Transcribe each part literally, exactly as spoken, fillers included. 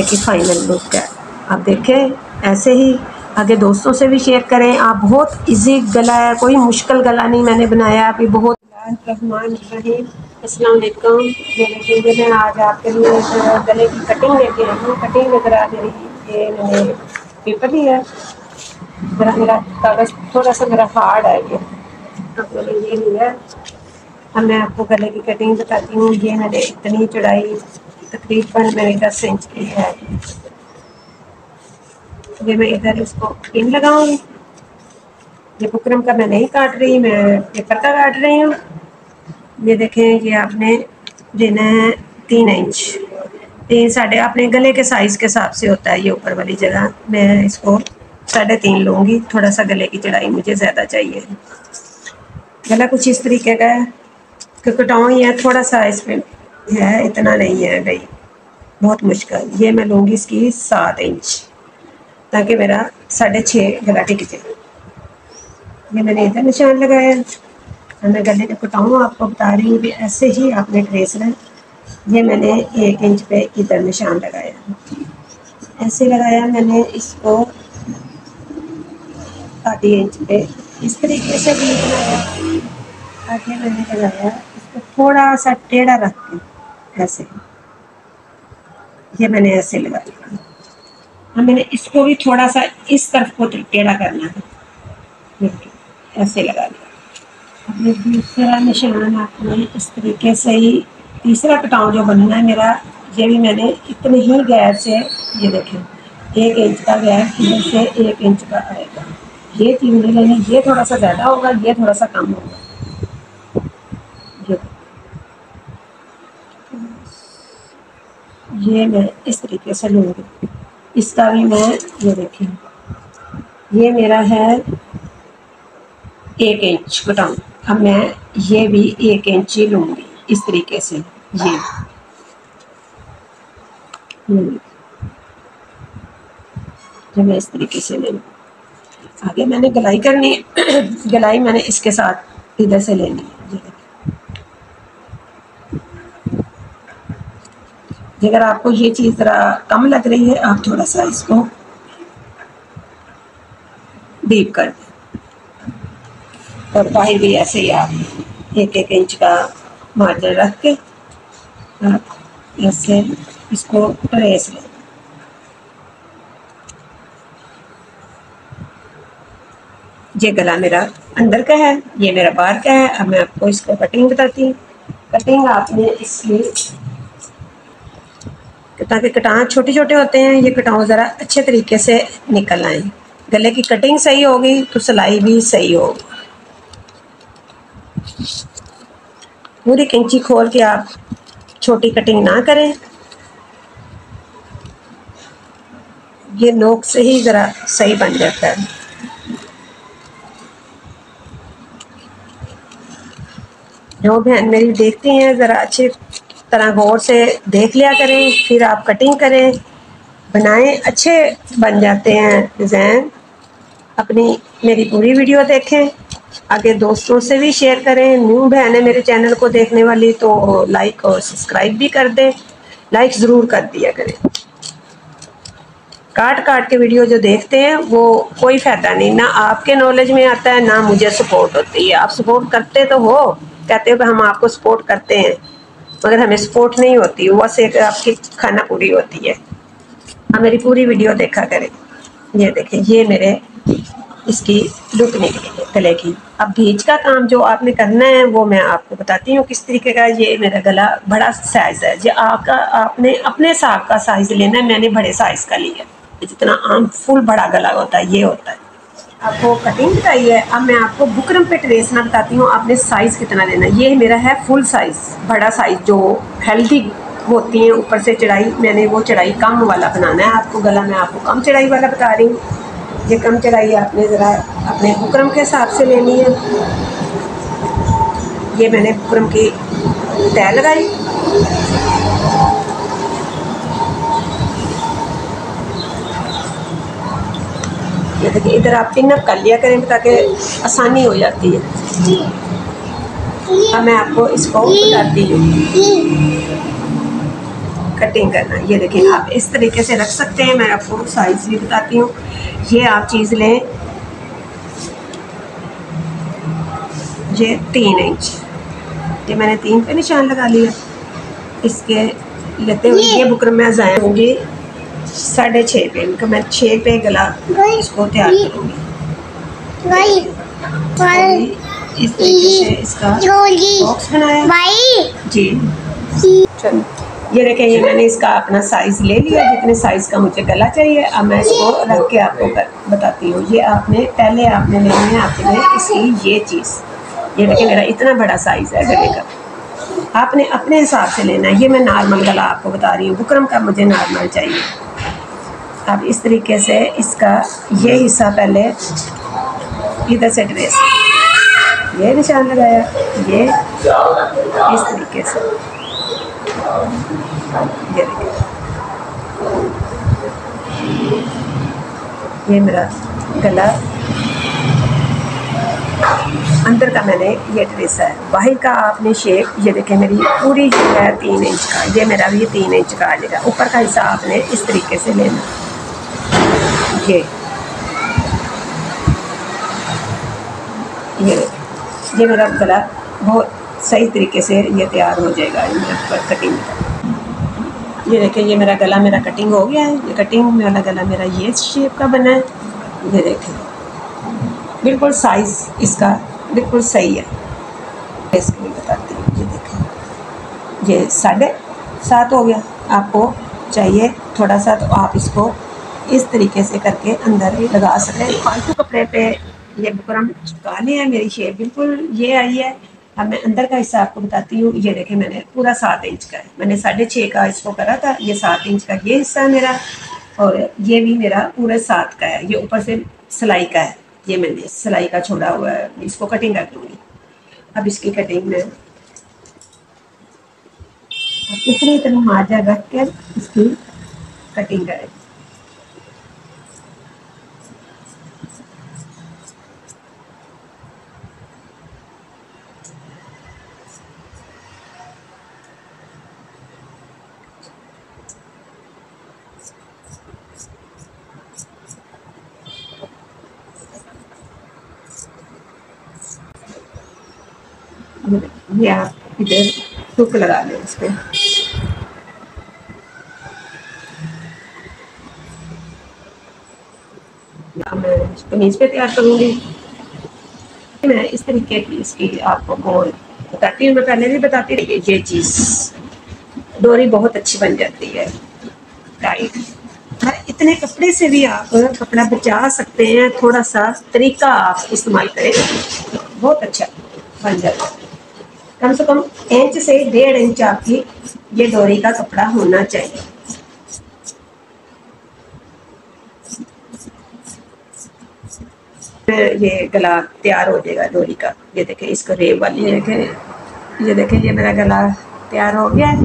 की final look है। आप देखें, ऐसे ही आगे दोस्तों से भी शेयर करें। आप बहुत इजी गला है, कोई मुश्किल गला नहीं मैंने बनाया। आप ये बहुत रहमान रहीम। अस्सलाम वालेकुम। मेरे आज आपके लिए गले की कटिंग लेके आई हूँ। कटिंग नजर आ रही, ये मैंने पेपर लिया है। मेरा मेरा कागज़ थोड़ा सा मेरा हार्ड है, ये आप मैंने ये लिया है। अब मैं आपको गले की कटिंग बताती हूँ। ये मैंने इतनी चढ़ाई तकरीबन मेरे दस इंच की है। ये मैं इधर इसको पिन लगाऊंगी। ये बुकरम का मैं नहीं काट रही, मैं पेपर का काट रही हूँ। ये देखें, ये आपने देना है तीन इंच तीन साढ़े अपने गले के साइज़ के हिसाब से होता है। ये ऊपर वाली जगह मैं इसको साढ़े तीन लूँगी। थोड़ा सा गले की चढ़ाई मुझे ज़्यादा चाहिए। गला कुछ इस तरीके का है, क्योंकि टाँव ही है थोड़ा सा, इसमें है इतना नहीं है भाई, बहुत मुश्किल। ये मैं लूँगी इसकी सात इंच, ताकि मेरा साढ़े छः गला टिक जाए। ये मैंने इधर निशान लगाया। और मैं गले को कटाऊँ, आपको बता रही हूँ कि ऐसे ही आपने ट्रेस रहे। ये मैंने एक इंच पे इधर निशान लगाया, ऐसे लगाया मैंने इसको आधी इंच पे इस तरीके से भी लगाया। आगे मैंने लगाया इसको थोड़ा सा टेढ़ा रख के, ऐसे ये मैंने ऐसे लगा लिया। अब मैंने इसको भी थोड़ा सा इस तरफ को टेढ़ा करना है, ऐसे लगा लिया। अब दूसरा निशान आपने इस तरीके से ही, तीसरा कटाव जो बनना है मेरा, ये भी मैंने इतने ही गैप से, ये देखें एक इंच का गैप से एक इंच का आएगा। ये चीज लेने, ये थोड़ा सा ज़्यादा होगा, ये थोड़ा सा कम होगा। ये मैं इस तरीके से लूँगी। इसका भी मैं, ये देखिए, ये मेरा है एक इंच कटाऊँ। अब मैं ये भी एक इंच ही लूँगी इस तरीके से। ये जब मैं इस तरीके से ले लूँ, आगे मैंने गलाई करनी है। गलाई मैंने इसके साथ इधर से लेनी है। अगर आपको ये चीज़ ज़रा कम लग रही है, आप थोड़ा सा इसको डीप कर दें। और बाहर भी ऐसे ही आप एक एक इंच का मार्जिन रख के आप ऐसे इसको ट्रेस लें। ये गला मेरा अंदर का है, ये मेरा बाहर का है। अब मैं आपको इसको कटिंग बताती हूँ। कटिंग आपने इसलिए, ताकि कटान छोटे छोटे होते हैं, ये कटाव ज़रा अच्छे तरीके से निकल आए। गले की कटिंग सही होगी तो सिलाई भी सही होगी। पूरी कैंची खोल के आप छोटी कटिंग ना करें। ये नोक से ही ज़रा सही बन जाता है। जो बहन मेरी देखती हैं, ज़रा अच्छे तरह गौर से देख लिया करें, फिर आप कटिंग करें, बनाएं, अच्छे बन जाते हैं डिज़ाइन। अपनी मेरी पूरी वीडियो देखें, आगे दोस्तों से भी शेयर करें। न्यू बहन है मेरे चैनल को देखने वाली, तो लाइक और सब्सक्राइब भी कर दें। लाइक ज़रूर कर दिया करें। काट काट के वीडियो जो देखते हैं, वो कोई फ़ायदा नहीं, ना आपके नॉलेज में आता है, ना मुझे सपोर्ट होती है। आप सपोर्ट करते तो हो, कहते हो कि हम आपको सपोर्ट करते हैं, मगर हमें सपोर्ट नहीं होती, बस एक आपकी खाना पूरी होती है। आप मेरी पूरी वीडियो देखा करें। ये देखें, ये मेरे इसकी लुक निकली गले की। अब बीच का काम जो आपने करना है, वो मैं आपको बताती हूँ किस तरीके का। ये मेरा गला बड़ा साइज़ है, ये आपका आपने अपने हिसाब का साइज़ लेना है। मैंने बड़े साइज़ का लिया, जितना आम फुल बड़ा गला होता है, ये होता है। आपको कटिंग बताई है, अब मैं आपको बुकरम पे ट्रेसना बताती हूँ। आपने साइज़ कितना लेना है। ये मेरा है फुल साइज़, बड़ा साइज़, जो हेल्दी होती है। ऊपर से चढ़ाई मैंने वो चढ़ाई कम वाला बनाना है आपको। गला मैं आपको कम चढ़ाई वाला बता रही हूँ। ये कम चढ़ाई आपने ज़रा अपने बुकरम के हिसाब से लेनी है। ये मैंने बुकरम की तय लगाई। देखिए, इधर आप पिनअप कर लिया करें, ताकि आसानी हो जाती है। अब मैं आपको इसको बताती हूँ। कटिंग करना। ये देखिए आप इस तरीके से रख सकते हैं, मैं आपको साइज़ भी बताती हूँ। ये आप चीज़ लें, ये तीन इंच, ये मैंने तीन पे निशान लगा लिया। इसके लेते हुए ये बुकरम में जाया होंगी साढ़े छः पे, इनको मैं छः पे गला इसको तैयार करूँगी। इस तरीके से इसका बॉक्स बनाया जी। चलो ये देखें, ये मैंने इसका अपना साइज़ ले लिया जितने साइज़ का मुझे गला चाहिए। अब मैं इसको रख के आपको बताती हूँ। ये आपने पहले आपने लेना है आपने इसकी ये चीज़, ये देखें मेरा इतना बड़ा साइज़ है गले का, आपने अपने हिसाब से लेना है। ये मैं नॉर्मल गला आपको बता रही हूँ, बुकरम का मुझे नॉर्मल चाहिए। अब इस तरीके से इसका ये हिस्सा पहले इधर से ड्रेस ये निशान लगाया, ये इस तरीके से ये, ये मेरा गला अंदर का मैंने ये ड्रेस है, बाहर का आपने शेप ये देखें मेरी पूरी जो है तीन इंच का, ये मेरा भी तीन इंच का आ जाएगा। ऊपर का हिस्सा आपने इस तरीके से लेना, ये ये ये मेरा गला बहुत सही तरीके से ये तैयार हो जाएगा। ये मेरा कटिंग, ये देखें ये मेरा गला मेरा कटिंग हो गया है। ये कटिंग वाला गला मेरा ये शेप का बना है, ये देखें बिल्कुल साइज़ इसका बिल्कुल सही है। इसको बताती हूँ, ये देखें ये साढ़े सात हो गया। आपको चाहिए थोड़ा सा तो आप इसको इस तरीके से करके अंदर भी लगा सकते हैं। फालतू कपड़े पे ये बुकरम चिपका लें हैं, मेरी शेप बिल्कुल ये आई है। अब मैं अंदर का हिस्सा आपको बताती हूँ। ये देखें मैंने पूरा सात इंच का है, मैंने साढ़े छः का इसको करा था, ये सात इंच का ये हिस्सा है मेरा, और ये भी मेरा पूरे सात का है। ये ऊपर से सिलाई का है, ये मैंने सिलाई का छोड़ा हुआ है, इसको कटिंग कर दूँगी। अब इसकी कटिंग में इतनी इतनी मार्जा रख कर इसकी कटिंग करें। ये आप इधर टुक लगा लें इस पर, मैं कमीज पे तैयार करूँगी। मैं इस तरीके की इसकी आपको गोल बताती हूँ, मैं पहले भी बताती रही। ये चीज़ डोरी बहुत अच्छी बन जाती है टाइट। इतने कपड़े से भी आप कपड़ा बचा सकते हैं, थोड़ा सा तरीका आप इस्तेमाल करें, बहुत अच्छा बन जाता है। कम से कम इंच से डेढ़ इंच आपकी ये डोरी का कपड़ा होना चाहिए। ये गला तैयार हो जाएगा डोरी का। ये देखें इसको रेब वाली, देखें ये देखें ये मेरा गला तैयार हो गया है।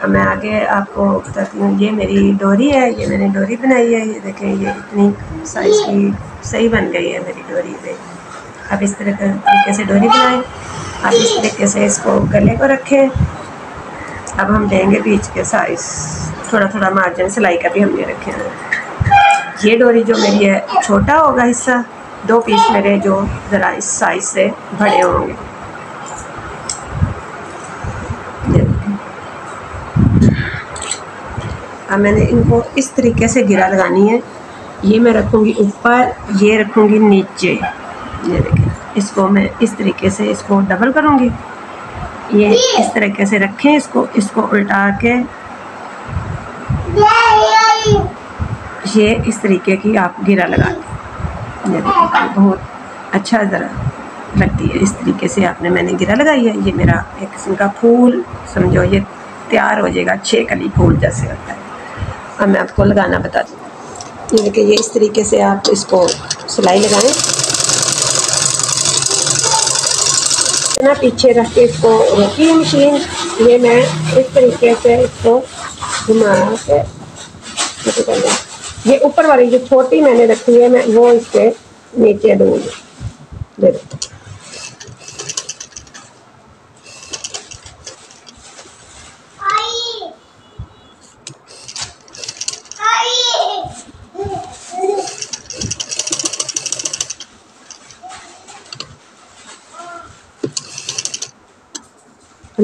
अब मैं आगे आपको बताती हूँ। ये मेरी डोरी है, ये मैंने डोरी बनाई है। ये देखें ये इतनी साइज की सही बन गई है मेरी डोरी पे। अब इस तरह तरीके से डोरी बनाएं, अब इस तरीके से इसको गले को रखें। अब हम लेंगे बीच के साइज़, थोड़ा थोड़ा मार्जिन सिलाई का भी हमने रखे हैं। ये डोरी जो मेरी है छोटा होगा हिस्सा, दो पीस मेरे जो ज़रा इस साइज़ से बड़े होंगे। अब मैंने इनको इस तरीके से गिरा लगानी है। ये मैं रखूँगी ऊपर, ये रखूँगी नीचे। ये देखें इसको मैं इस तरीके से इसको डबल करूँगी। ये इस तरीके से रखें, इसको इसको उल्टा के ये इस तरीके की आप घेरा लगा दें। ये देखें बहुत अच्छा ज़रा लगती है। इस तरीके से आपने मैंने घेरा लगाई है। ये मेरा एक किस्म का फूल समझो, ये तैयार हो जाएगा छः कली फूल जैसे होता है। अब मैं आपको लगाना बता दूँ। ये देखिए ये इस तरीके से आप इसको सिलाई लगाएँ, ना पीछे रख के इसको रोकी मशीन। ये मैं इस तरीके से इसको घुमा के ये ऊपर वाली जो छोटी मैंने रखी है मैं वो इसके नीचे दूँगी। दे दो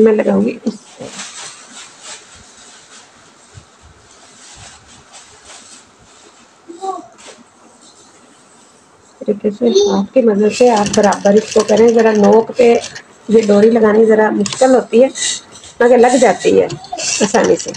मैं लगाऊंगी इससे। तरीके से आपकी मदद से आप बराबर इसको करें। ज़रा नोक पे ये डोरी लगानी ज़रा मुश्किल होती है मगर लग जाती है आसानी से।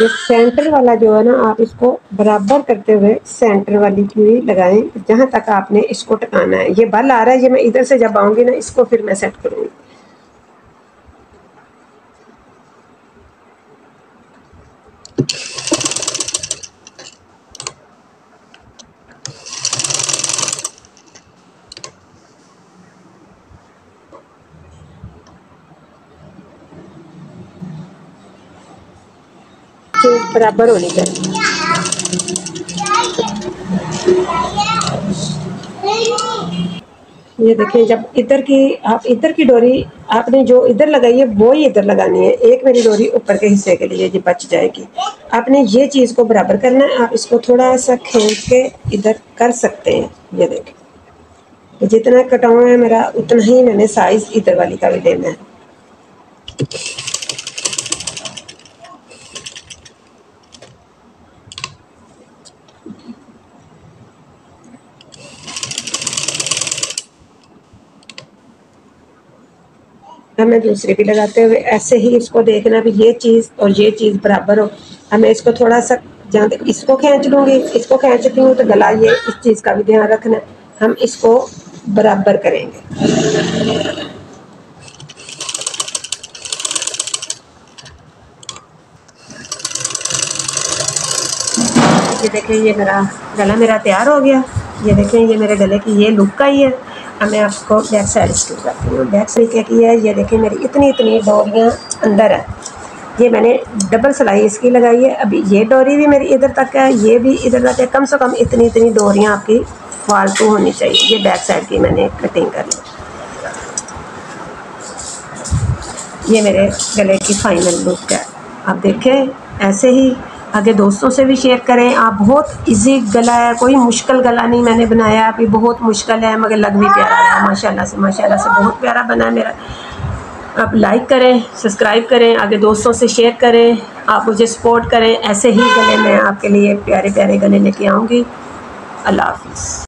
ये सेंटर वाला जो है ना, आप इसको बराबर करते हुए सेंटर वाली की लगाएं जहाँ तक आपने इसको टकाना है। ये बल आ रहा है, ये मैं इधर से जब आऊँगी ना इसको फिर मैं सेट करूँगी। बराबर होनी चाहिए। ये देखिए, जब इधर की आप इधर की डोरी आपने जो इधर लगाई है वो ही इधर लगानी है। एक मेरी डोरी ऊपर के हिस्से के लिए ये बच जाएगी। आपने ये चीज़ को बराबर करना है। आप इसको थोड़ा सा खींच के इधर कर सकते हैं। ये देखिए, जितना कटाना है मेरा उतना ही मैंने साइज़ इधर वाली का भी लेना है। हमें दूसरे भी लगाते हुए ऐसे ही इसको देखना भी ये चीज़ और ये चीज़ बराबर हो। हमें इसको थोड़ा सा जहाँ तक इसको खींच लूँगी, इसको खींचती हूँ तो गला ये इस चीज़ का भी ध्यान रखना। हम इसको बराबर करेंगे। ये देखें, ये मेरा गला मेरा तैयार हो गया। ये देखें, ये मेरे गले की ये लुक आई है। अब मैं आपको बैक साइड स्टिच करती हूँ। बैक साइड क्या की है, ये देखिए मेरी इतनी इतनी डोरियाँ अंदर है। ये मैंने डबल सिलाई इसकी लगाई है। अभी ये डोरी भी मेरी इधर तक है, ये भी इधर तक है। कम से कम इतनी इतनी डोरियाँ आपकी फालतू होनी चाहिए। ये बैक साइड की मैंने कटिंग कर ली। ये मेरे गले की फाइनल लुक है। आप देखें, ऐसे ही आगे दोस्तों से भी शेयर करें। आप बहुत इजी गला है, कोई मुश्किल गला नहीं मैंने बनाया। अभी बहुत मुश्किल है मगर लग भी प्यारा है। माशाल्लाह से माशाल्लाह से बहुत प्यारा बना है मेरा। आप लाइक करें, सब्सक्राइब करें, आगे दोस्तों से शेयर करें। आप मुझे सपोर्ट करें। ऐसे ही गले मैं आपके लिए प्यारे प्यारे गले लेके आऊँगी। अल्लाह हाफिज़।